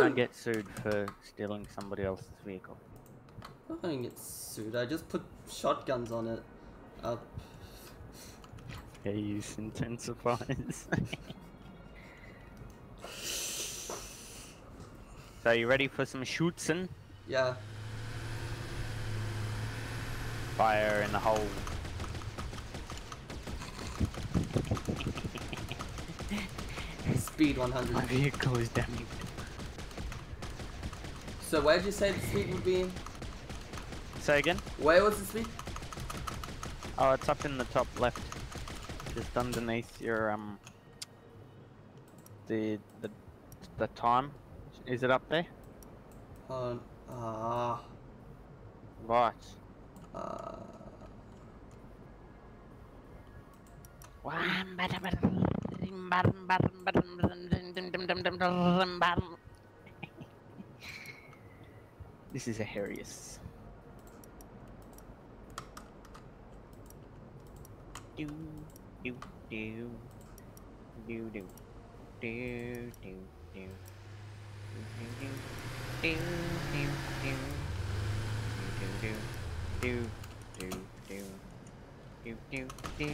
don't get sued for stealing somebody else's vehicle. I don't get sued, I just put shotguns on it. Up. Haze intensifies. So you ready for some shootin'? Yeah. Fire in the hole. Speed 100. My vehicle is damaged. So where did you say the speed would be in? Say again? Where was the speed? Oh, it's up in the top left. Just underneath your the time. Is it up there? Right. This is a hilarious. Do do do do do do do do do do do do do do do do.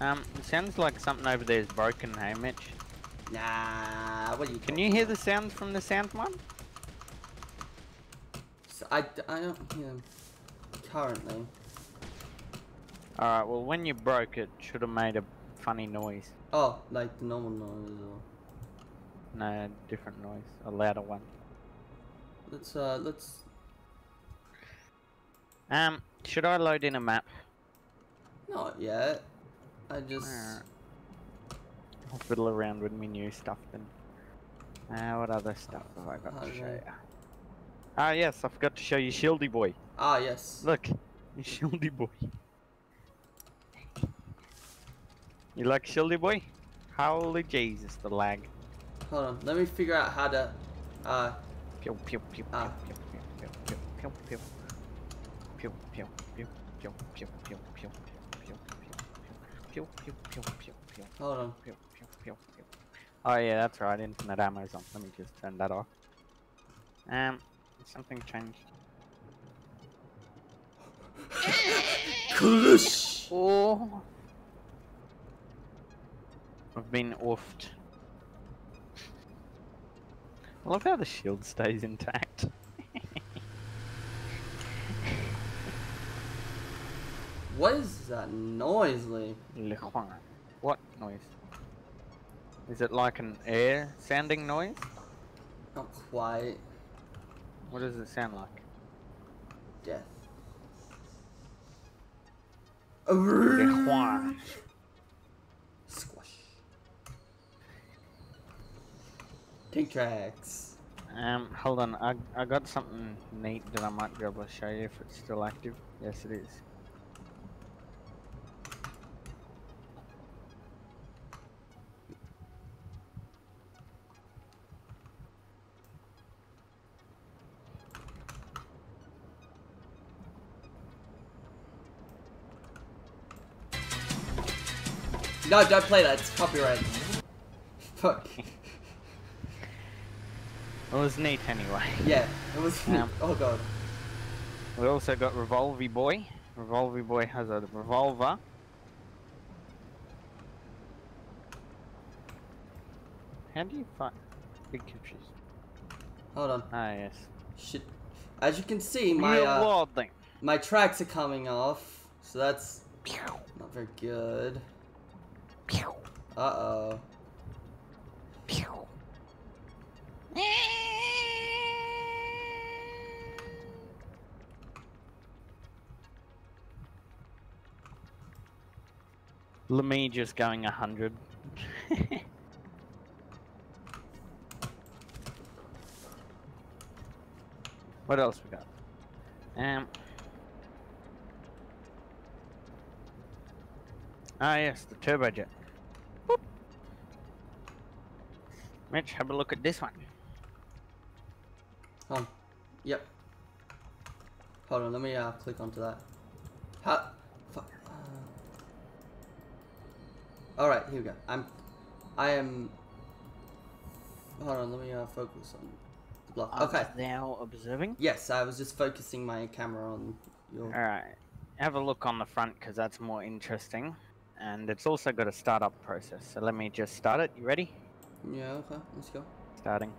It sounds like something over there is broken, hey Mitch? Nah, what are you? Can you hear the sound from the sound one? So I don't hear them currently. Alright, well when you broke it should have made a funny noise. Oh, like the normal noise or? No, different noise, a louder one. Let's... should I load in a map? Not yet. I just... I'll fiddle around with my new stuff then. What other stuff have I got to show you? Ah yes, I forgot to show you Shieldy Boy. Ah yes. Look, Shieldy Boy. You like Shieldy Boy? Holy Jesus, the lag. Hold on, let me figure out how to... Pew pew pew pew pew pew pew pew. Pew pew pew pew pew pew pew. Pew, pew, pew, pew, pew. Hold on. Pew, pew, pew, pew. Oh yeah, that's right, infinite ammo's on. Let me just turn that off. Something changed. Oh. I've been offed. I love how the shield stays intact. What is that noise, Lee? What noise? Is it like an air sounding noise? Not quite. What does it sound like? Death. Squash. Pink tracks. Hold on. I got something neat that I might be able to show you if it's still active. Yes, it is. No, don't play that, it's copyright. Fuck. It was neat anyway. Yeah, it was neat. Oh god. We also got Revolvy Boy. Revolvy Boy has a revolver. How do you fight? Big confused. Hold on. Ah, yes. Shit. As you can see, my tracks are coming off. So that's not very good. Uh-oh. Lemme just going 100. What else we got? Ah yes, the turbojet. Mitch, have a look at this one. Yep. Hold on, let me click onto that. Fuck. Alright, here we go. I am... Hold on, let me focus on the block. Okay. Now observing? Yes, I was just focusing my camera on your... Alright. Have a look on the front, because that's more interesting. And it's also got a startup process, so let me just start it. You ready? Yeah, okay. Let's go. Starting.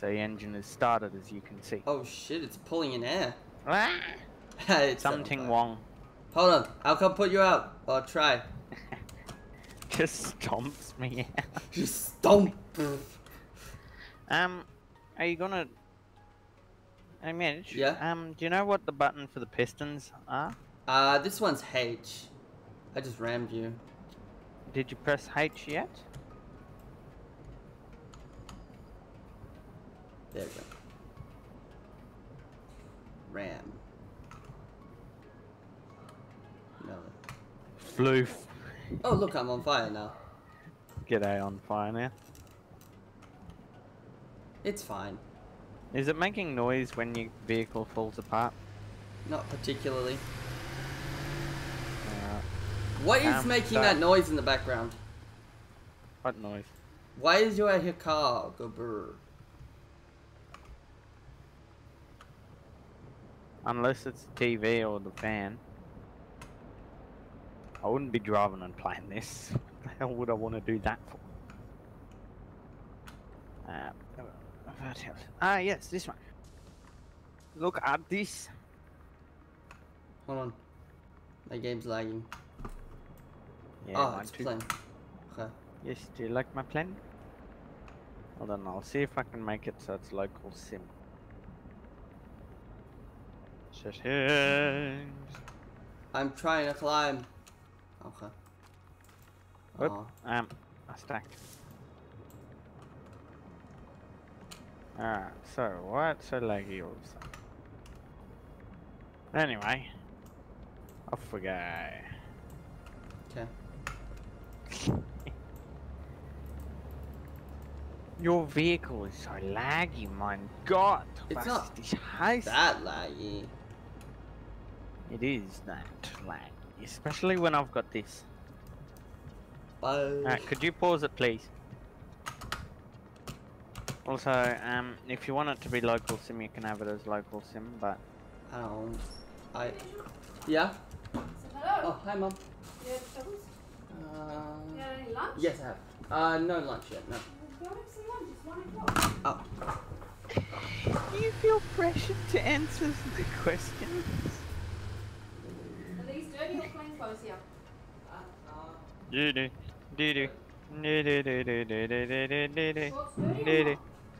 So the engine is started, as you can see. Oh shit, it's pulling in air. It's something wrong. Hold on, I'll come put you out. I'll try. Just stomps me out. Just stomp. Are you gonna... Hey Mitch? Yeah? Do you know what the button for the pistons are? This one's H. I just rammed you. Did you press H yet? There we go. Ram. No. Floof. Oh look, I'm on fire now. G'day, on fire now. It's fine. Is it making noise when your vehicle falls apart? Not particularly. What is making that noise in the background? What noise? Why is your car go brr? Unless it's the TV or the fan. I wouldn't be driving and playing this. What the hell would I want to do that for? Ah, yes, this one. Look at this. Hold on. My game's lagging. Yeah, oh, it's too. Plan. Okay. Yes, do you like my plan? Hold on, I'll see if I can make it so it's local sim. I'm trying to climb. Okay. Whoop. I stacked. Alright, so why it's so laggy all of a sudden? Anyway, off we go. Okay. Your vehicle is so laggy, my god. It's not that laggy. It is that laggy, especially when I've got this. Alright, could you pause it, please? Also, if you want it to be local sim, you can have it as local sim, but... Yeah? Hello? Oh, hi Mum. Do you have troubles? You had any lunch? Yes, I have. No lunch yet, no. Go have some lunch, it's 1 o'clock. Oh. Do you feel pressured to answer the questions? Are these dirty or clean clothes here?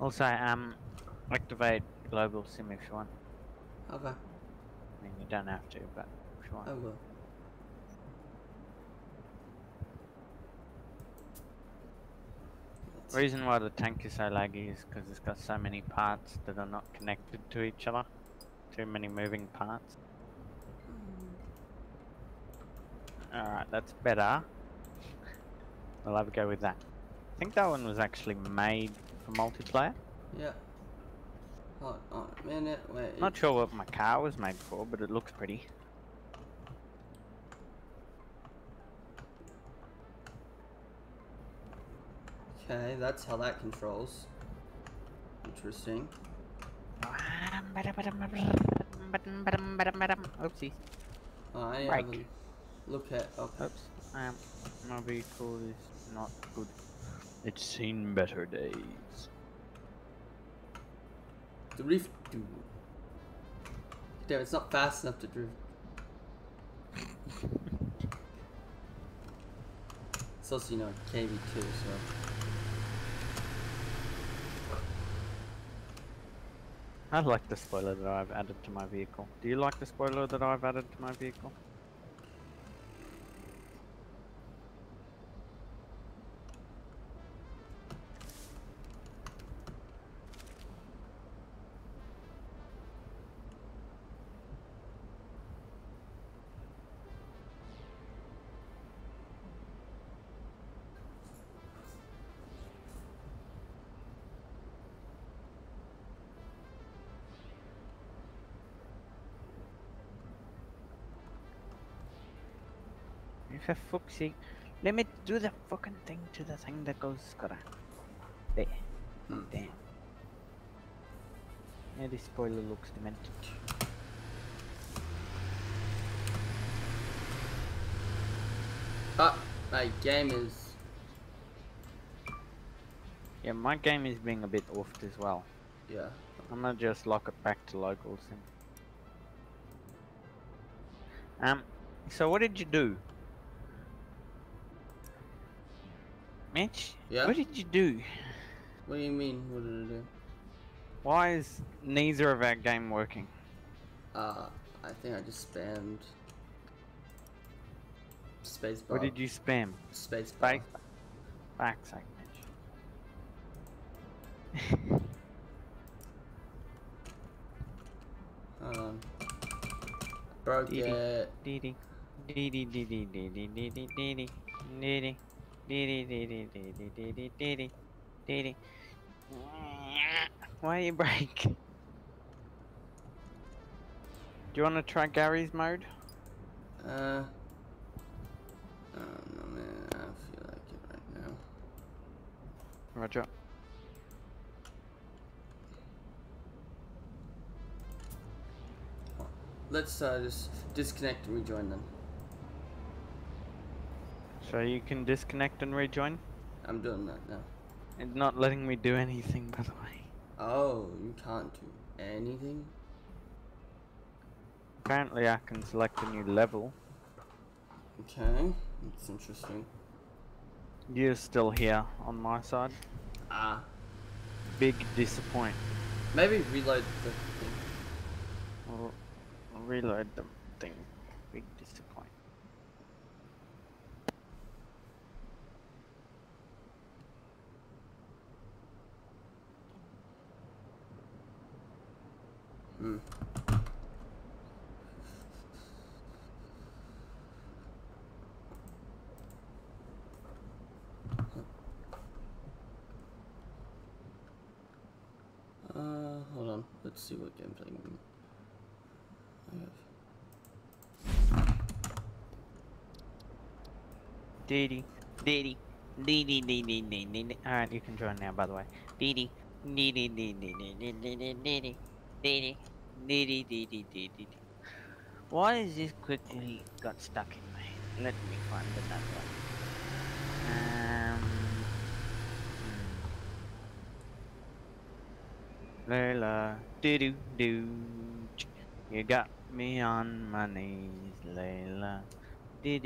Also, activate global sim if you want. Okay. I mean, you don't have to, but if you want. I will. The reason why the tank is so laggy is because it's got so many parts that are not connected to each other. Too many moving parts. Alright, that's better. We'll have a go with that. I think that one was actually made for multiplayer. Yeah. Hold on a minute, wait. Not sure what my car was made for, but it looks pretty. Okay, that's how that controls. Interesting. Oopsie. Right. Look at, okay. Oops, my vehicle is not good. It's seen better days. Drift. Damn, it's not fast enough to drift. It's also, you know, KV-2, so... I like the spoiler that I've added to my vehicle. Do you like the spoiler that I've added to my vehicle? For fuck's sake, let me do the fucking thing to the thing that goes correct. There. There. Yeah, this spoiler looks demented. Ah, my game is... Yeah, my game is being a bit oofed as well. Yeah. I'm gonna just lock it back to locals. And... so what did you do? Mitch, yeah? What did you do? What do you mean, what did I do? Why is neither of our game working? I think I just spammed... Spacebar. What did you spam? Spacebar. Back's sake, Mitch. Broke it. Why do you break? Do you want to try Gary's mode? No man, I don't feel like it right now. Roger. Let's just disconnect and rejoin them. So you can disconnect and rejoin? I'm doing that now. It's not letting me do anything, by the way. Oh, you can't do anything? Apparently I can select a new level. Okay, that's interesting. You're still here on my side. Ah. Big disappointment. Maybe reload the thing. Or reload the thing. Big disappointment. Mm. Hold on. Let's see what game playing I have. Alright, you can join now, by the way. Why is this quickly got stuck in my head? Let me find another one. Layla, do. You got me on my knees, Layla. Who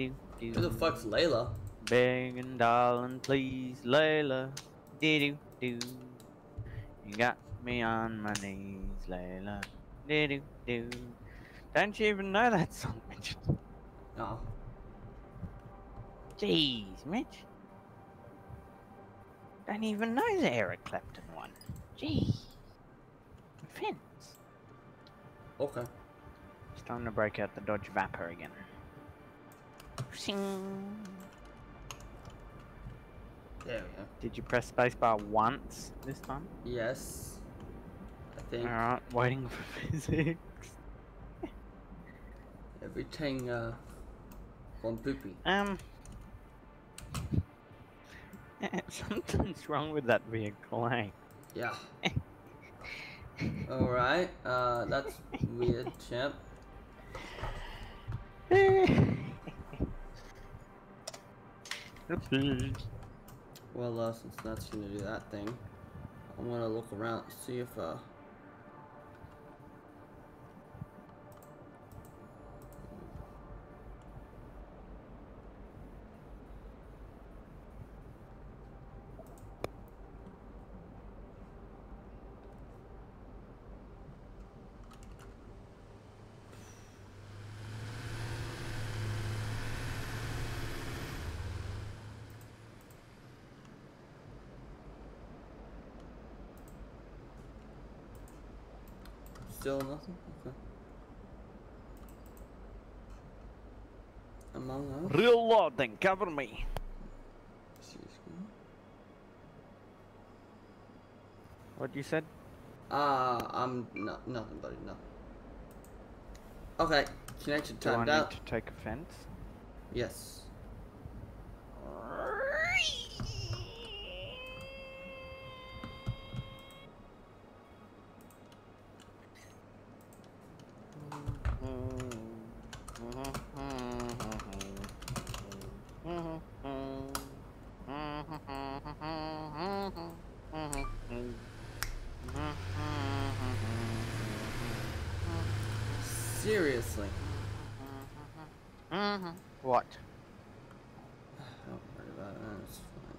the fuck's Layla? Begging, darling, please, Layla. You got me on my knees, Layla. Don't you even know that song, Mitch? No. Jeez, Mitch. Don't even know the Eric Clapton one. Jeez. Offense. Okay. It's time to break out the Dodge Vapor again. Sing. There we go. Did you press spacebar once this time? Yes. Alright, waiting for physics. Everything, one poopy. Something's wrong with that vehicle, eh? Yeah. Alright, that's weird, champ. Well, since that's gonna do that thing, I'm gonna look around and see if, Still nothing? Okay. Among Us? Reloading, cover me. What you said? I'm not nothing, buddy. No. Okay, connection timed out. Do I need to take offense? Yes. Seriously. What? Don't worry about that, it's fine.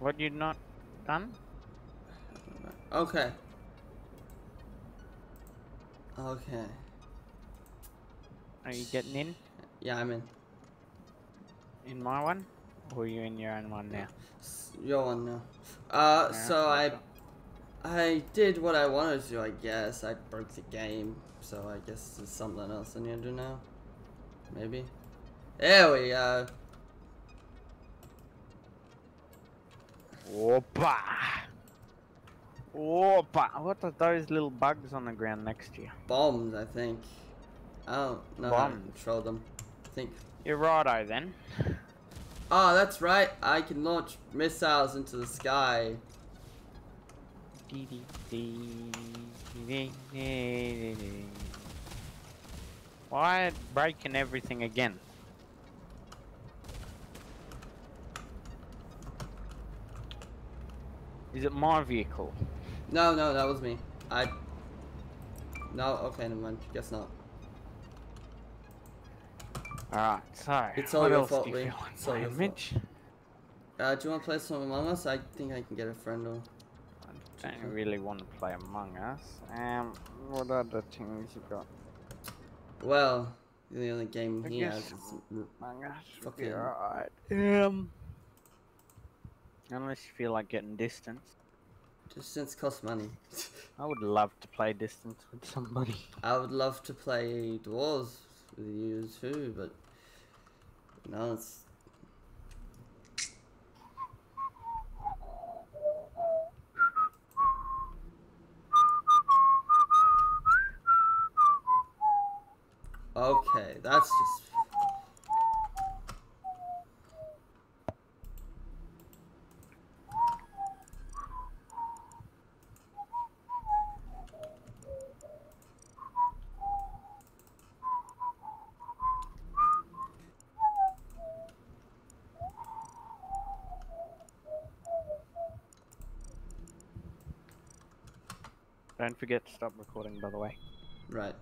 What you not done? Okay. Okay. Are you getting in? Yeah, I'm in. In my one? Or are you in your own one now? Your one now. So I did what I wanted to, I guess. I broke the game, so I guess there's something else I need to do now. Maybe. There we go. Opa! Opa! What are those little bugs on the ground next to you? Bombs, I think. Oh, no, I don't control them. I think. You're righto then. Oh, that's right. I can launch missiles into the sky. Why breaking everything again? Is it my vehicle? No, no, that was me. No, okay, never mind. Guess not. Alright, so. It's all your fault, Lee. It's all your fault. Do you want to play some Among Us? I think I can get a friend or. I don't really want to play Among Us. What other things you got? Well, the only game he has is Among Us. Okay, alright. Unless you feel like getting Distance. Distance costs money. I would love to play Distance with somebody. I would love to play Dwarves with you too, but no, it's. Okay, that's just. Don't forget to stop recording, by the way. Right.